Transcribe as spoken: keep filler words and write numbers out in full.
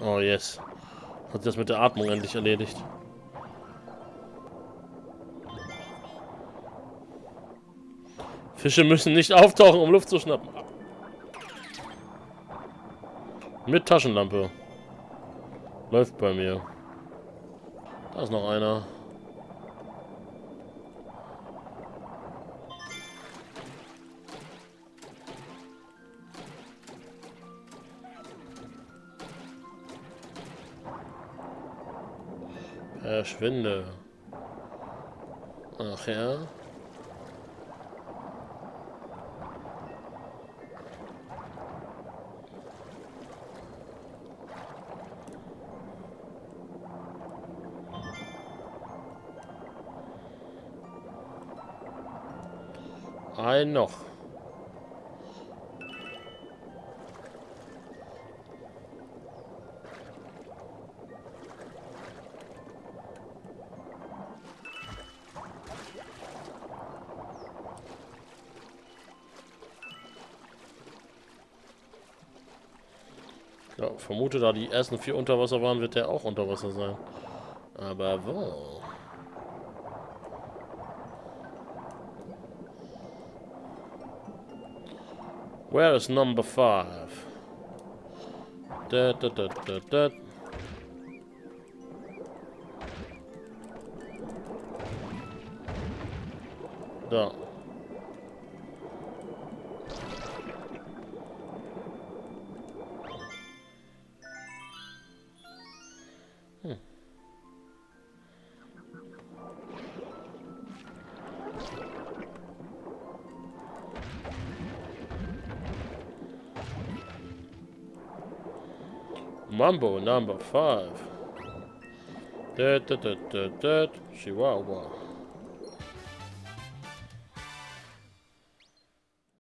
Oh yes. Hat das mit der Atmung endlich erledigt. Fische müssen nicht auftauchen, um Luft zu schnappen. Mit Taschenlampe. Läuft bei mir. Da ist noch einer. Verschwinde. Ach ja. Ein noch. Ja, vermute, da die ersten vier unter Wasser waren, wird der auch unter Wasser sein. Aber wo? Where is number five? Da, da, da, da, da. Da. Hm. Mambo number five. Dead, dead, dead, dead, dead. Chihuahua.